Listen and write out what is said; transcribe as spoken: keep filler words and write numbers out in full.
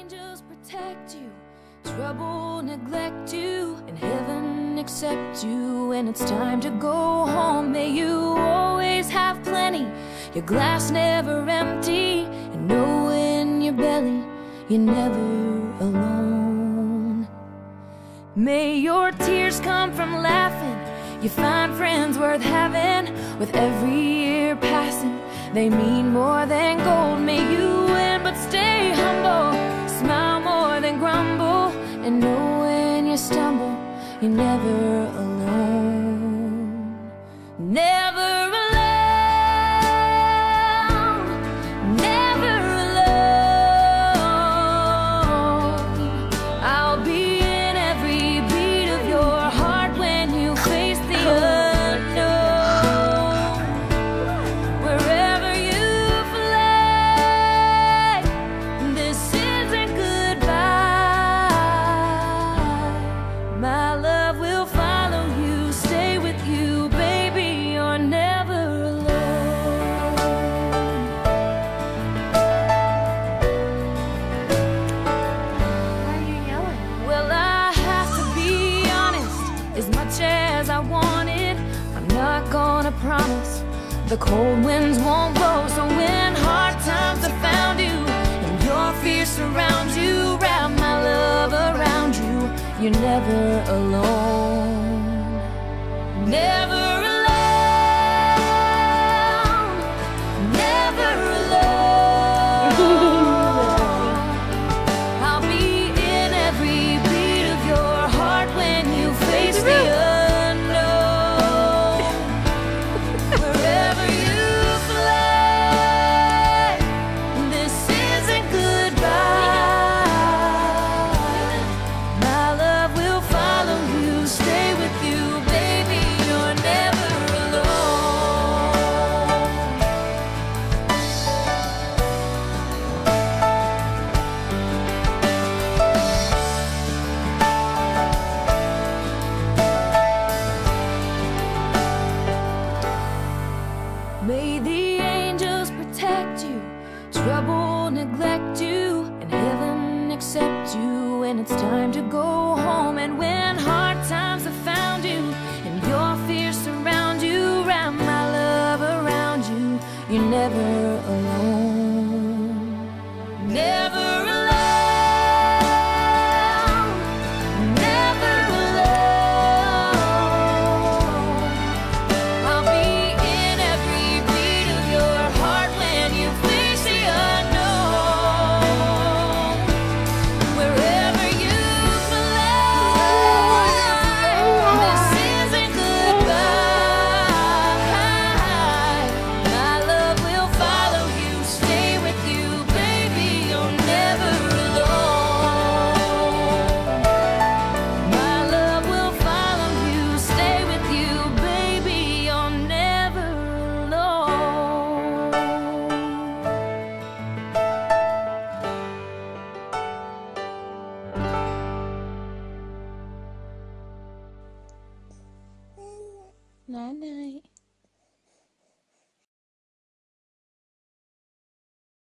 angels protect you, trouble neglect you, and heaven accept you. When it's time to go home, may you always have plenty, your glass never empty, and know in your belly you're never alone. May your tears come from laughing, you find friends worth having. With every year passing, they mean more than gold. May you win, but stay humble, smile more than grumble, and know when you stumble, you're never alone. Never alone, never alone. I'll be in every beat of your heart when you face the unknown. Wherever you fly, this isn't goodbye. My love will follow you, stay with you, baby, you're never alone. Why are you yelling? Well, I have to be honest, as much as I wanted, I'm not gonna promise the cold winds won't blow. So when hard times have found you and your fear surrounds you, wrap my love around you, you're never alone. Never alone, never alone. I'll be in every beat of your heart when you face the unknown. Wherever you fly, this isn't goodbye. My love will follow you, stay with you, baby, you're never alone. May the angels protect you, trouble neglect you, and heaven accept you. When it's time to go home, and when hard times have found you, and your fears surround you, wrap my love around you, you're never alone. Never alone, never alone. I'll be in every beat of your heart when you face the unknown. Wherever you fly, this isn't goodbye. My love will follow you, stay with you, baby, you're never alone. My love will follow you, stay with you, baby, you're never alone. Night night.